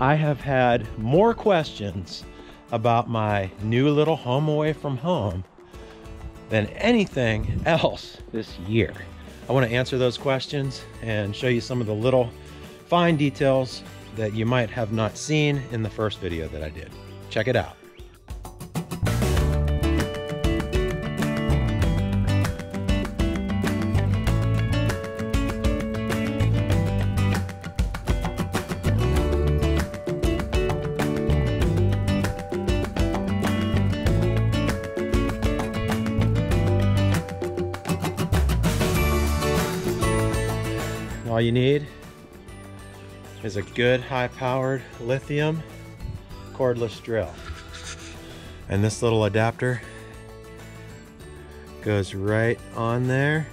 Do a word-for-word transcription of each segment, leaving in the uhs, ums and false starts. I have had more questions about my new little home away from home than anything else this year. I want to answer those questions and show you some of the little fine details that you might have not seen in the first video that I did. Check it out. All you need is a good high-powered lithium cordless drill. And this little adapter goes right on there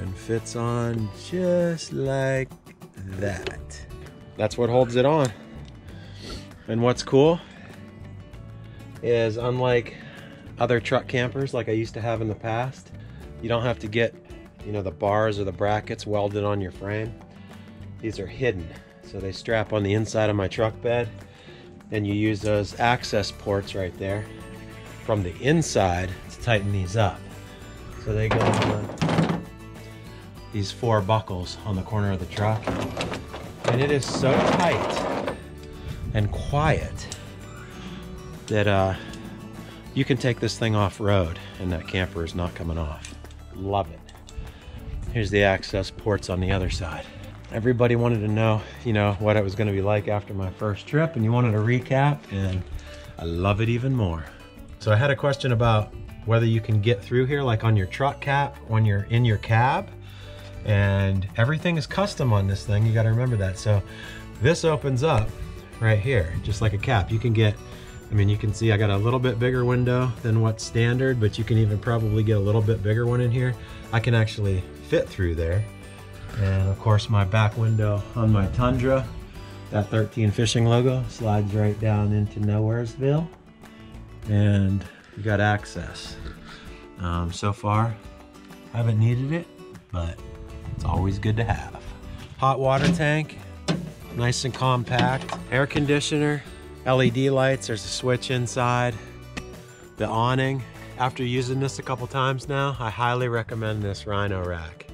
and fits on just like that. That's what holds it on. And what's cool is, unlike other truck campers like I used to have in the past, you don't have to get you know, the bars or the brackets welded on your frame. These are hidden, so they strap on the inside of my truck bed, and you use those access ports right there from the inside to tighten these up. So they go on these four buckles on the corner of the truck, and it is so tight and quiet that uh, you can take this thing off-road and that camper is not coming off. Love it. Here's the access ports on the other side. Everybody wanted to know, you know, what it was gonna be like after my first trip, and you wanted a recap, and I love it even more. So I had a question about whether you can get through here, like on your truck cap, when you're in your cab, and everything is custom on this thing. You gotta remember that. So this opens up right here, just like a cap. You can get, I mean, you can see I got a little bit bigger window than what's standard, but you can even probably get a little bit bigger one in here. I can actually fit through there. And of course my back window on my Tundra, that thirteen Fishing logo, slides right down into Nowheresville, and you got access. Um, so far I haven't needed it, but it's always good to have. Hot water tank, nice and compact. Air conditioner, L E D lights, there's a switch inside. The awning. After using this a couple times now, I highly recommend this Rhino Rack.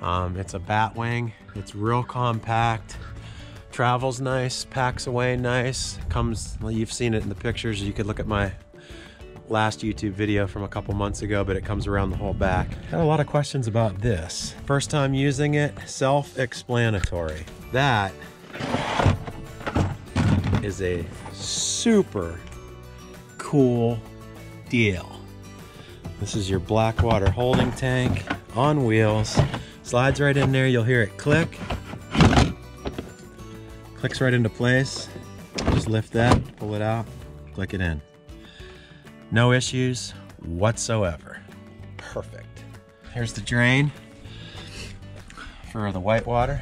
Um, it's a bat wing, it's real compact, travels nice, packs away nice, comes, well, you've seen it in the pictures, you could look at my last YouTube video from a couple months ago, but it comes around the whole back. Had a lot of questions about this. First time using it, self-explanatory. That is a super cool deal. This is your Blackwater holding tank on wheels. Slides right in there. You'll hear it click. Clicks right into place. Just lift that, pull it out, click it in. No issues whatsoever. Perfect. Here's the drain for the white water.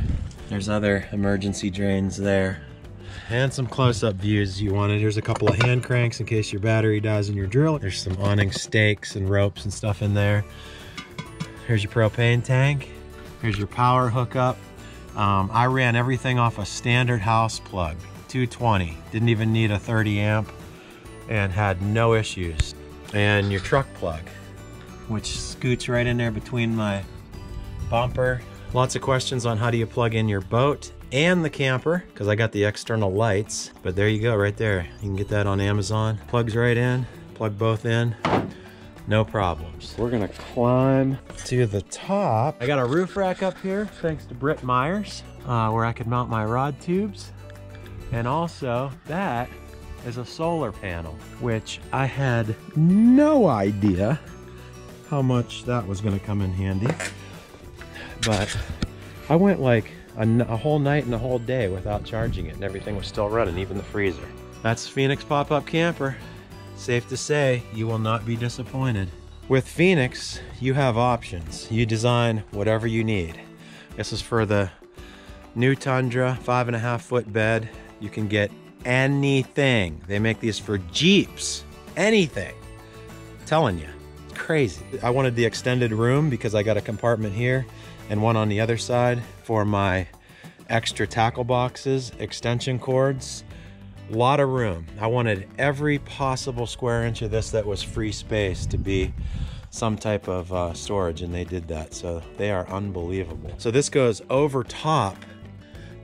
There's other emergency drains there. And some close-up views you wanted. Here's a couple of hand cranks in case your battery dies in your drill. There's some awning stakes and ropes and stuff in there. Here's your propane tank. Here's your power hookup. Um, I ran everything off a standard house plug, two twenty. Didn't even need a thirty amp and had no issues. And your truck plug, which scoots right in there between my bumper. Lots of questions on how do you plug in your boat and the camper, because I got the external lights, but there you go right there. You can get that on Amazon. Plugs right in, plug both in, no problems. We're gonna climb to the top. I got a roof rack up here, thanks to Britt Myers, uh, where I could mount my rod tubes. And also that is a solar panel, which I had no idea how much that was gonna come in handy. But I went like A, a whole night and a whole day without charging it, and everything was still running, even the freezer. That's Phoenix Pop Up Camper. Safe to say, you will not be disappointed. With Phoenix, you have options. You design whatever you need. This is for the new Tundra, five and a half foot bed. You can get anything. They make these for Jeeps, anything. I'm telling you, it's crazy. I wanted the extended room because I got a compartment here and one on the other side for my extra tackle boxes, extension cords, a lot of room. I wanted every possible square inch of this that was free space to be some type of uh, storage, and they did that, so they are unbelievable. So this goes over top,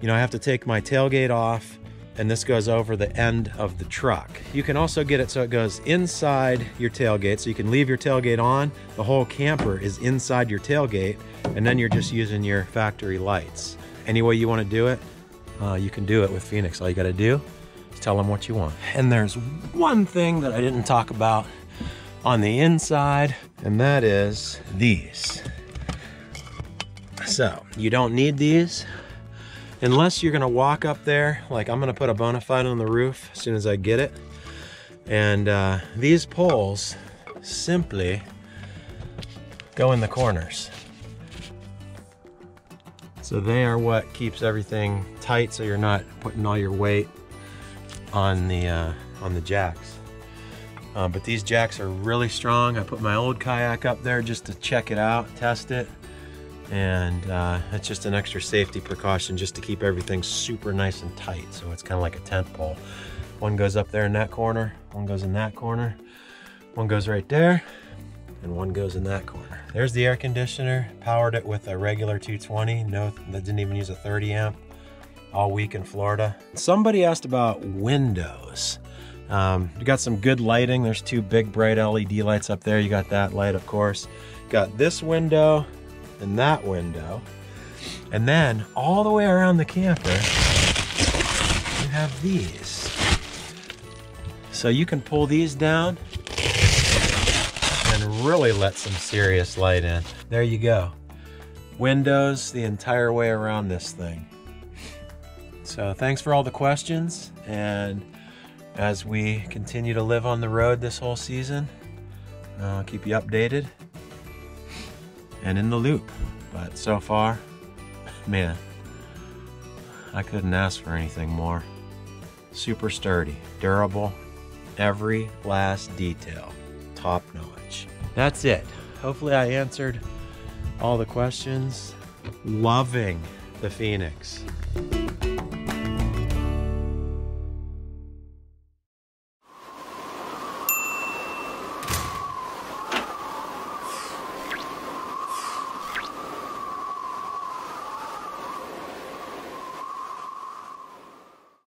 you know, I have to take my tailgate off, and this goes over the end of the truck. You can also get it so it goes inside your tailgate, so you can leave your tailgate on, the whole camper is inside your tailgate, and then you're just using your factory lights. Any way you want to do it, uh, you can do it with Phoenix. All you got to do is tell them what you want. And there's one thing that I didn't talk about on the inside, and that is these. So you don't need these unless you're gonna walk up there. Like, I'm gonna put a bona fide on the roof as soon as I get it. And uh, these poles simply go in the corners. So they are what keeps everything tight, so you're not putting all your weight on the, uh, on the jacks. Uh, but these jacks are really strong. I put my old kayak up there just to check it out, test it. And uh, it's just an extra safety precaution just to keep everything super nice and tight. So it's kind of like a tent pole. One goes up there in that corner, one goes in that corner, one goes right there, and one goes in that corner. There's the air conditioner. Powered it with a regular two twenty. No, that didn't even use a thirty amp. All week in Florida. Somebody asked about windows. Um, you got some good lighting. There's two big bright L E D lights up there. You got that light, of course. Got this window and that window. And then all the way around the camper, you have these. So you can pull these down and really let some serious light in. There you go. Windows the entire way around this thing. So thanks for all the questions, and as we continue to live on the road this whole season, I'll keep you updated and in the loop. But so far, man, I couldn't ask for anything more. Super sturdy, durable, every last detail, top notch. That's it. Hopefully I answered all the questions. Loving the Phoenix.